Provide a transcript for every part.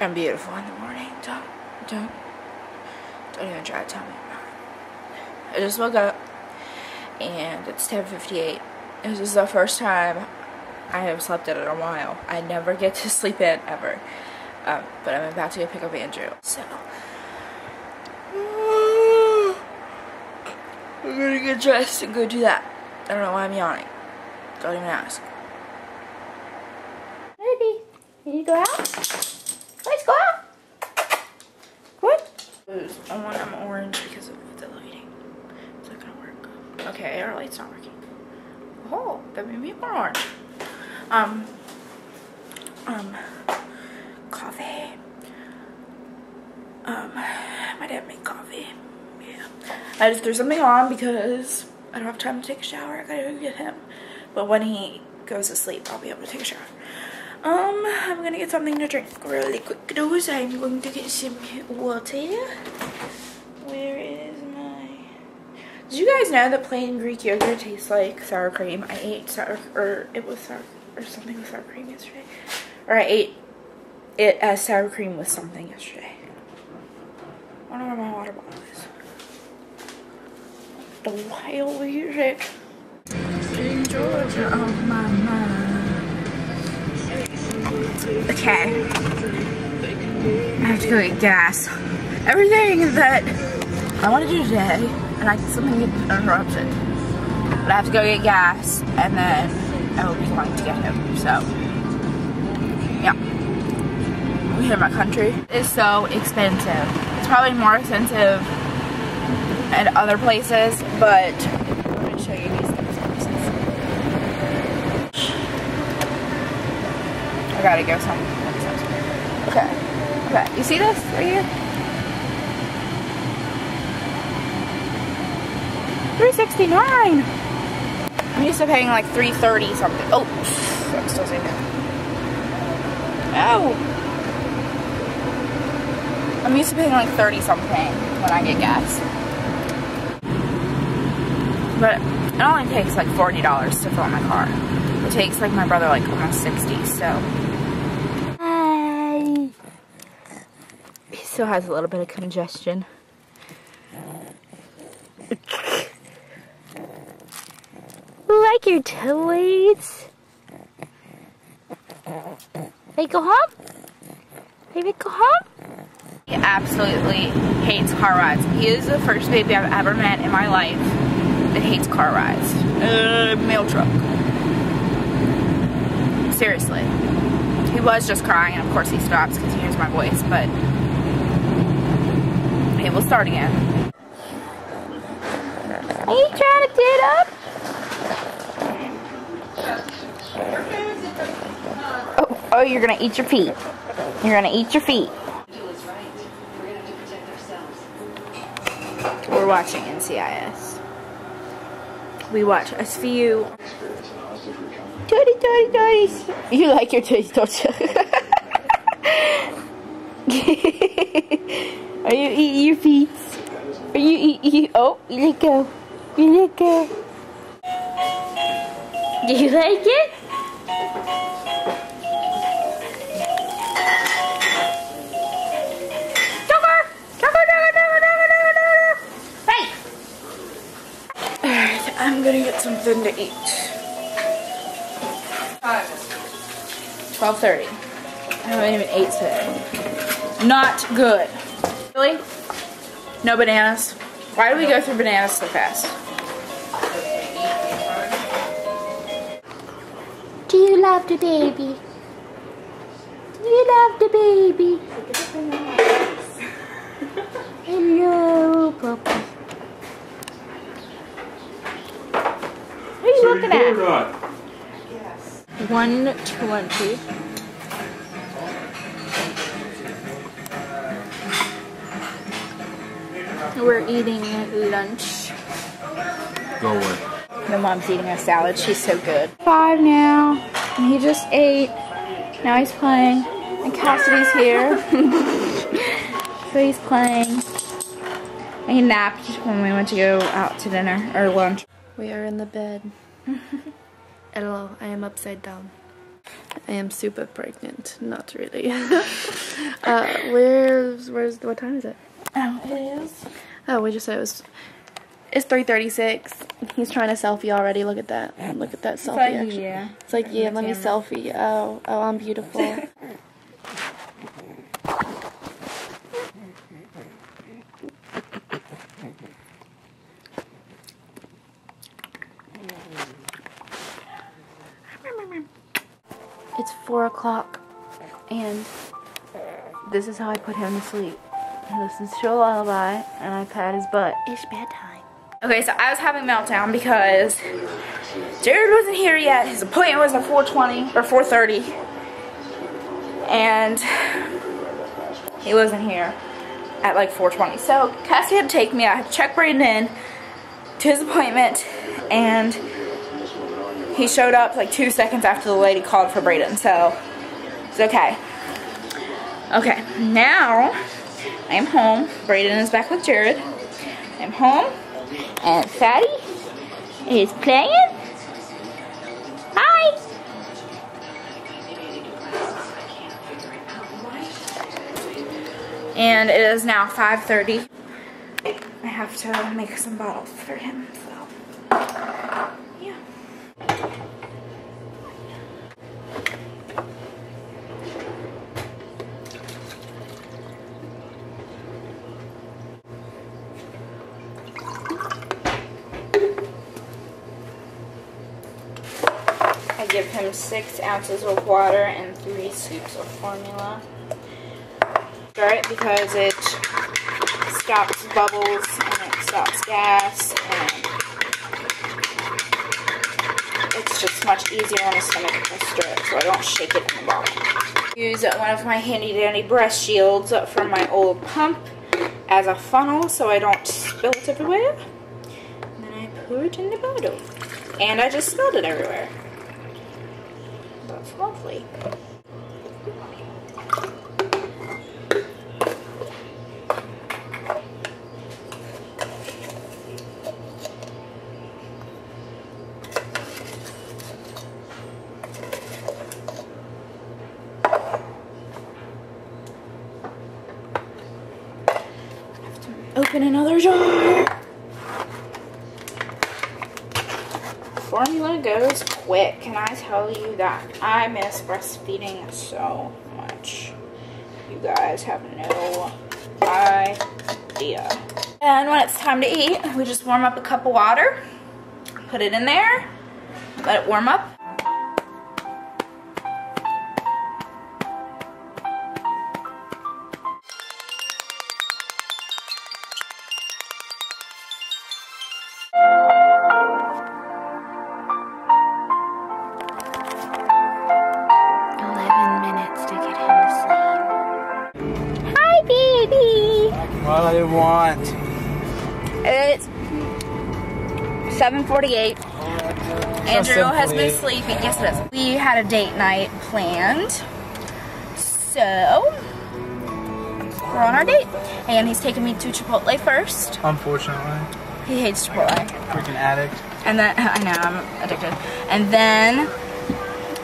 I'm beautiful in the morning. Don't even try to tell me I'm not. I just woke up and it's 10:58. This is the first time I have slept in a while. I never get to sleep in ever. But I'm about to go pick up Andrew. So I'm gonna get dressed and go do that. I don't know why I'm yawning. Don't even ask. Baby, you need to go out? Let's go out. What? I want them orange because of the lighting. It's not gonna work. Okay, our light's not working. Oh, that made me more orange. Coffee. My dad made coffee. Yeah. I just threw something on because I don't have time to take a shower. I gotta go get him. But when he goes to sleep, I'll be able to take a shower. I'm gonna get something to drink really quick though, so I'm going to get some water. Where is my... Did you guys know that plain Greek yogurt tastes like sour cream? I ate sour... or it was sour... or something with sour cream yesterday. Or I ate it as sour cream with something yesterday. I don't know where my water bottle is. The wild music. In Georgia on my mind. Okay. I have to go get gas. Everything that I want to do today, and I can something get interrupted. But I have to go get gas, and then I will be going to get him. So, yeah. We in my country. It's so expensive. It's probably more expensive at other places, but I'm going to show you these places. I gotta go somewhere. Okay. Okay. You see this right here? 369. I'm used to paying like 330 something. Oh, I'm still seeing it. Oh. I'm used to paying like 30 something when I get gas. But it only takes like $40 to fill my car. It takes like my brother like almost 60, so. Hi. He still has a little bit of congestion. Like your toys. They go home? Baby, go home? He absolutely hates car rides. He is the first baby I've ever met in my life that hates car rides. Mail truck. Seriously. He was just crying, and of course he stops because he hears my voice, but it will start again. Are you trying to get up? Oh, you're gonna eat your feet. You're gonna eat your feet. We're watching NCIS. We watch a few. Toys. You like your toys, don't you? Are you eating your feet? Are you eating? Oh, you let go. You let go. Do you like it? I'm gonna get something to eat. 12:30. I haven't even ate today. Not good. Really? No bananas? Why do we go through bananas so fast? Do you love the baby? Do you love the baby? Hello, Papa. Looking at? Yes. 120. We're eating lunch. Go away. My mom's eating a salad. She's so good. 5 now. And he just ate. Now he's playing. And Cassidy's here. So he's playing. And he napped when we went to go out to dinner or lunch. We are in the bed. Hello, I am upside down. I am super pregnant. Not really. What time is it? It is. Oh, we just said it was. It's 3:36. He's trying to selfie already. Look at that. Look at that selfie. Like, actually. Yeah. It's like, yeah, let me selfie. Oh, I'm beautiful. It's 4 o'clock, and this is how I put him to sleep. He listens to a lullaby, and I pat his butt. It's bedtime. Okay, so I was having a meltdown because Jared wasn't here yet. His appointment was at 4:20 or 4:30, and he wasn't here at like 4:20. So Cassie had to take me. I had to check Braiden in to his appointment, and he showed up like 2 seconds after the lady called for Braiden, so it's okay. Okay, now I'm home. Braiden is back with Jared. I'm home, and Fatty is playing. Hi! And it is now 5:30. I have to make some bottles for him, so yeah. I give him 6 ounces of water and 3 scoops of formula. Stir it because it stops bubbles and it stops gas, and it's just much easier on the stomach to stir it, so I don't shake it in the bottle. Use one of my handy dandy breast shields from my old pump as a funnel so I don't spill it everywhere. And then I pour it in the bottle. And I just spilled it everywhere. That's lovely. I have to open another jar. Formula goes quick, can I tell you that? I miss breastfeeding so much. You guys have no idea. And when it's time to eat, we just warm up a cup of water, put it in there, let it warm up. What do you want? It's 7:48. Andrew has been sleeping. Yes, it is. We had a date night planned, so we're on our date. And he's taking me to Chipotle first. Unfortunately, he hates Chipotle. Freaking addict. And then I know I'm addicted.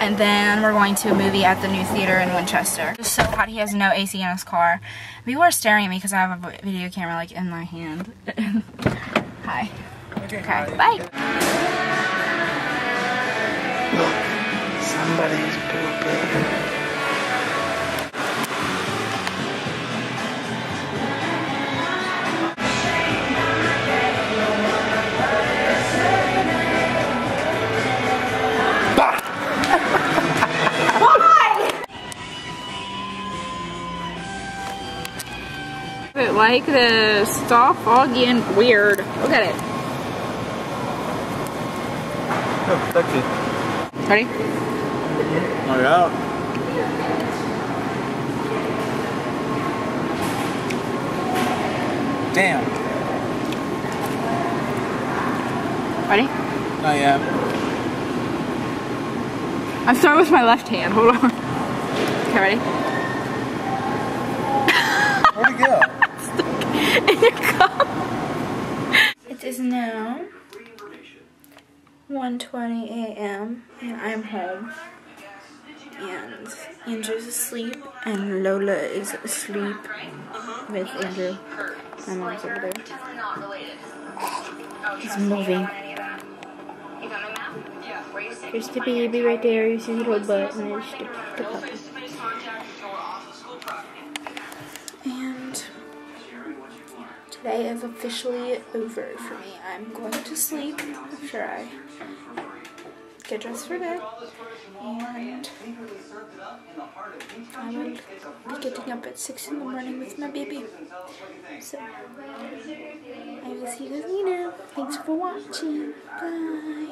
And then we're going to a movie at the new theater in Winchester. Just so hot, he has no AC in his car. People are staring at me because I have a video camera like in my hand. Hi. Okay, hi. Bye. Look, somebody's like this. Stop foggy and weird. Look at it. Oh, sexy. Ready? Oh, yeah. Damn. Ready? Oh, yeah. I'm starting with my left hand. Hold on. Okay, ready? Where'd it go? In your cup. It is now 1:20 a.m. and I'm home. and Andrew's asleep, and Lola is asleep with Andrew. My mom's over there. He's moving. There's the baby right there. You see the little butt, and there's the puppy. And today is officially over for me. I'm going to sleep after I get dressed for bed, and I will be getting up at 6 in the morning with my baby. So, I will see you guys later. Thanks for watching. Bye.